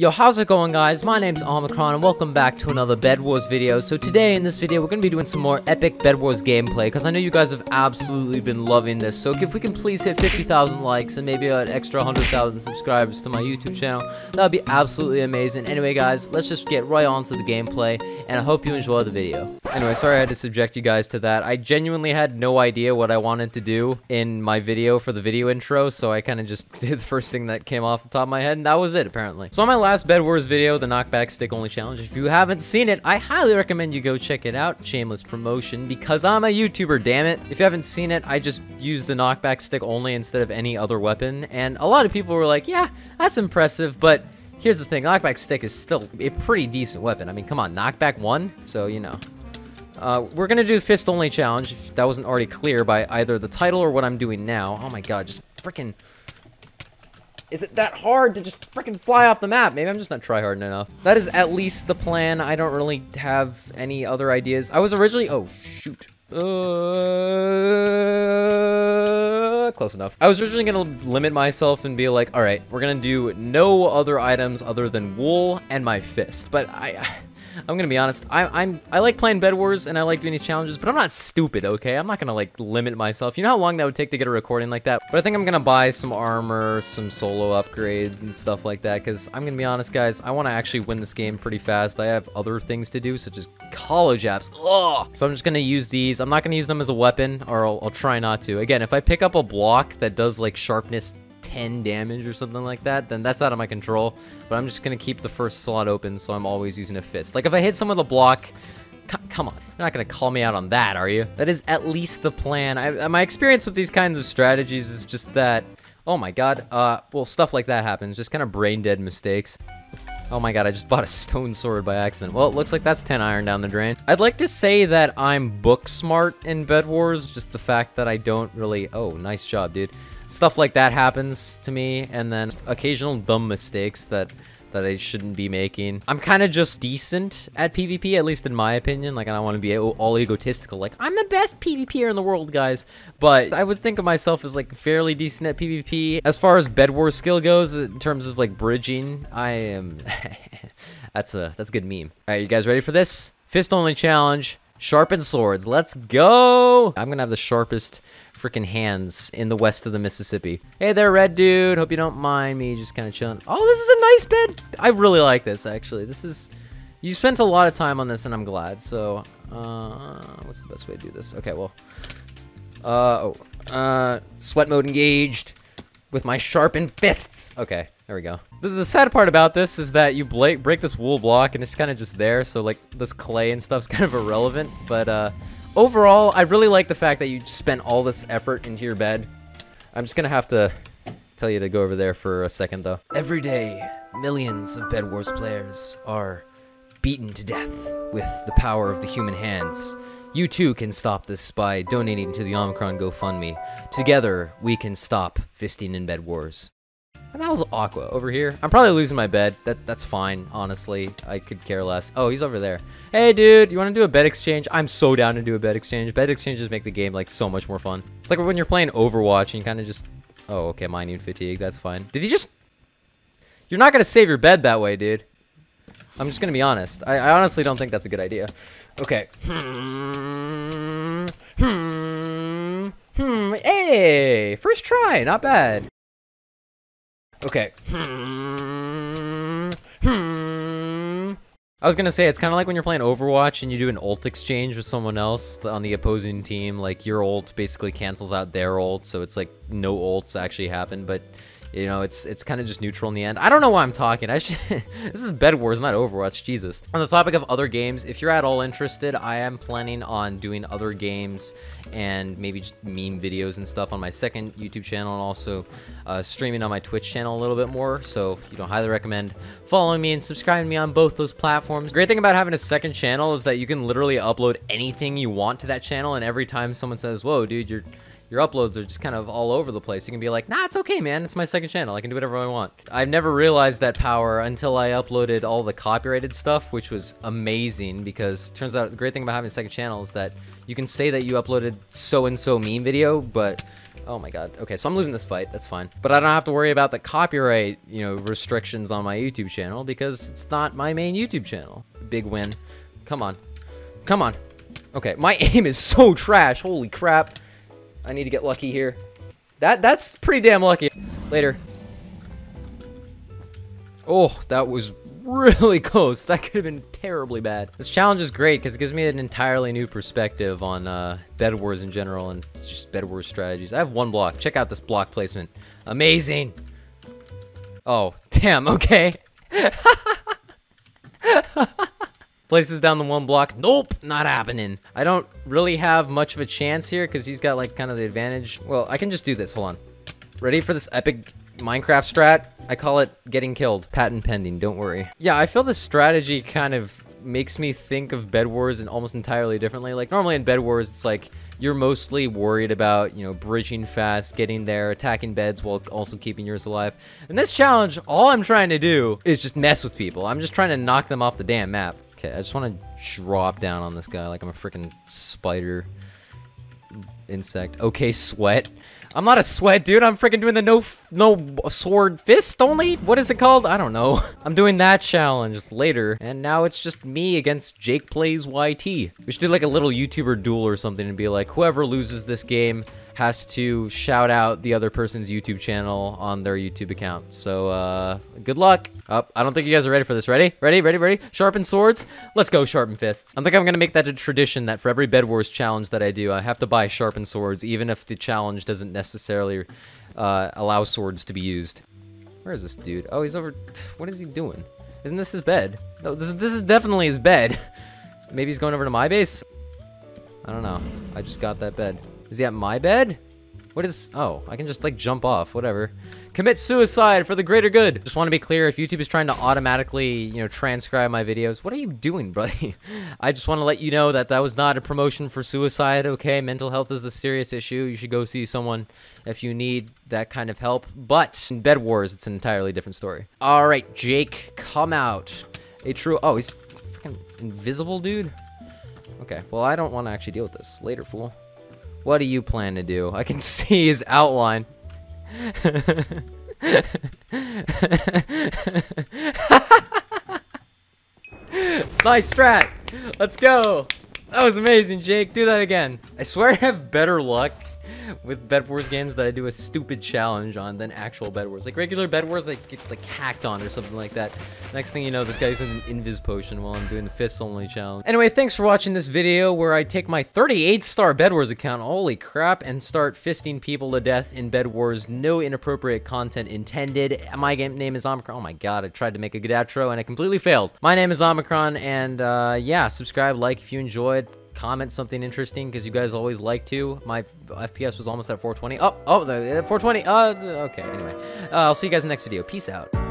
Yo, how's it going, guys? My name's Omicron and welcome back to another Bedwars video. So today in this video, we're gonna be doing some more epic Bedwars gameplay because I know you guys have absolutely been loving this. So if we can please hit 50,000 likes and maybe an extra 100,000 subscribers to my YouTube channel, that would be absolutely amazing. Anyway, guys, let's just get right on to the gameplay and I hope you enjoy the video. Anyway, sorry I had to subject you guys to that. I genuinely had no idea what I wanted to do in my video for the video intro, so I kind of just did the first thing that came off the top of my head and that was it, apparently. So on my last Bedwars video, the knockback stick only challenge, if you haven't seen it, I highly recommend you go check it out. Shameless promotion, because I'm a YouTuber, damn it. If you haven't seen it, I just used the knockback stick only instead of any other weapon, and a lot of people were like, yeah, that's impressive, but here's the thing, knockback stick is still a pretty decent weapon. I mean, come on, knockback one, so you know. We're gonna do fist only challenge, if that wasn't already clear by either the title or what I'm doing now. Oh my god, just freaking... Is it that hard to just freaking fly off the map? Maybe I'm just not tryharding enough. That is at least the plan. I don't really have any other ideas. I was originally... Oh, shoot. Close enough. I was originally gonna limit myself and be like, alright, we're gonna do no other items other than wool and my fist. But I'm gonna be honest, I like playing Bedwars and I like doing these challenges, but I'm not stupid, okay? I'm not gonna, like, limit myself. You know how long that would take to get a recording like that? But I think I'm gonna buy some armor, some solo upgrades and stuff like that, because I'm gonna be honest, guys, I want to actually win this game pretty fast. I have other things to do, such as college apps. Ugh! So I'm just gonna use these. I'm not gonna use them as a weapon, or I'll try not to. Again, if I pick up a block that does, like, sharpness 10 damage or something like that, then that's out of my control. But I'm just gonna keep the first slot open, so I'm always using a fist. Like, if I hit someone with a block, come on, you're not gonna call me out on that, are you? That is at least the plan. My experience with these kinds of strategies is just that, oh my god, well, stuff like that happens, just kind of brain dead mistakes. Oh my god, I just bought a stone sword by accident. Well, it looks like that's 10 iron down the drain. I'd like to say that I'm book smart in Bedwars, just the fact that I don't really... Oh, nice job, dude. Stuff like that happens to me, and then occasional dumb mistakes that I shouldn't be making. I'm kind of just decent at PvP, at least in my opinion. Like, I don't want to be all egotistical, like, I'm the best PvPer in the world, guys. But I would think of myself as, like, fairly decent at PvP. As far as Bedwars skill goes, in terms of, like, bridging, I am... that's a good meme. Alright, you guys ready for this? Fist only challenge, sharpened swords, let's go! I'm gonna have the sharpest freaking hands in the west of the Mississippi. Hey there, red dude. Hope you don't mind me just kind of chilling. Oh, this is a nice bed. I really like this, actually. This is... You spent a lot of time on this, and I'm glad. So, what's the best way to do this? Okay, well, sweat mode engaged with my sharpened fists. Okay, there we go. The sad part about this is that you break this wool block, and it's kind of just there. So, like, this clay and stuff's kind of irrelevant, but, overall, I really like the fact that you spent all this effort into your bed. I'm just gonna have to tell you to go over there for a second, though. Every day, millions of Bedwars players are beaten to death with the power of the human hands. You too can stop this by donating to the Omicron GoFundMe. Together, we can stop fisting in Bedwars. And that was Aqua over here. I'm probably losing my bed. That's fine, honestly. I could care less. Oh, he's over there. Hey, dude, you want to do a bed exchange? I'm so down to do a bed exchange. Bed exchanges make the game, like, so much more fun. It's like when you're playing Overwatch and you kind of just... Oh, okay, minute fatigue. That's fine. Did he just... You're not going to save your bed that way, dude. I'm just going to be honest. I honestly don't think that's a good idea. Okay. Hey, first try. Not bad. Okay. I was gonna say, it's kind of like when you're playing Overwatch and you do an ult exchange with someone else on the opposing team. Like, your ult basically cancels out their ult, so it's like no ults actually happen, but, you know, it's kind of just neutral in the end. I don't know why I'm talking. This is Bedwars, not Overwatch, Jesus. On the topic of other games, if you're at all interested, I am planning on doing other games and maybe just meme videos and stuff on my second YouTube channel, and also streaming on my Twitch channel a little bit more. So, you know, highly recommend following me and subscribing to me on both those platforms. The great thing about having a second channel is that you can literally upload anything you want to that channel, and every time someone says, whoa, dude, your uploads are just kind of all over the place, you can be like, nah, it's okay, man, it's my second channel, I can do whatever I want. I've never realized that power until I uploaded all the copyrighted stuff, which was amazing, because turns out the great thing about having a second channel is that you can say that you uploaded so-and-so meme video, but Oh my god. Okay, so I'm losing this fight. That's fine. But I don't have to worry about the copyright, you know, restrictions on my YouTube channel because it's not my main YouTube channel. Big win. Come on. Come on. Okay, my aim is so trash. Holy crap. I need to get lucky here. That's pretty damn lucky. Later. Oh, that was really close. That could have been terribly bad. This challenge is great because it gives me an entirely new perspective on Bedwars in general and just Bedwars strategies. I have one block. Check out this block placement. Amazing. Oh, damn. Okay. Places down the one block. Nope, not happening. I don't really have much of a chance here because he's got like kind of the advantage. Well, I can just do this. Hold on. Ready for this epic Minecraft strat? I call it getting killed. Patent pending, don't worry. Yeah, I feel this strategy kind of makes me think of Bedwars in almost entirely differently. Like normally in Bedwars, it's like you're mostly worried about, you know, bridging fast, getting there, attacking beds while also keeping yours alive. In this challenge, all I'm trying to do is just mess with people. I'm just trying to knock them off the damn map. Okay, I just want to drop down on this guy like I'm a freaking spider insect. Okay, sweat. I'm not a sweat, dude. I'm freaking doing the no sword fist only? What is it called? I don't know. I'm doing that challenge later, and now it's just me against JakePlaysYT. We should do like a little YouTuber duel or something and be like, whoever loses this game has to shout out the other person's YouTube channel on their YouTube account. So, good luck. I don't think you guys are ready for this. Ready? Ready? Ready? Ready? Sharpen swords? Let's go sharpen fists. I think I'm gonna make that a tradition that for every Bedwars challenge that I do, I have to buy sharpened swords, even if the challenge doesn't necessarily allow swords to be used. Where is this dude? Oh, he's over. What is he doing? Isn't this his bed? No, this is definitely his bed. Maybe he's going over to my base? I don't know. I just got that bed. Is he at my bed? What is... Oh, I can just, like, jump off. Whatever. Commit suicide for the greater good. Just want to be clear, if YouTube is trying to automatically, you know, transcribe my videos, what are you doing, buddy? I just want to let you know that that was not a promotion for suicide, okay? Mental health is a serious issue. You should go see someone if you need that kind of help. But in Bedwars, it's an entirely different story. All right, Jake, come out. A true... Oh, he's freaking invisible, dude? Okay, well, I don't want to actually deal with this. Later, fool. What do you plan to do? I can see his outline. Nice strat. Let's go. That was amazing, Jake. Do that again. I swear I have better luck with Bedwars games that I do a stupid challenge on than actual Bedwars. Like regular Bedwars, like get like hacked on or something like that. Next thing you know, this guy's in an invis potion while I'm doing the fists only challenge. Anyway, thanks for watching this video where I take my 38-star Bedwars account, holy crap, and start fisting people to death in Bedwars. No inappropriate content intended. My game name is Omicron. Oh my god, I tried to make a good outro and I completely failed. My name is Omicron, and yeah, subscribe, like if you enjoyed. Comment something interesting because you guys always like to. My FPS was almost at 420. Oh, 420. Okay, anyway. I'll see you guys in the next video. Peace out.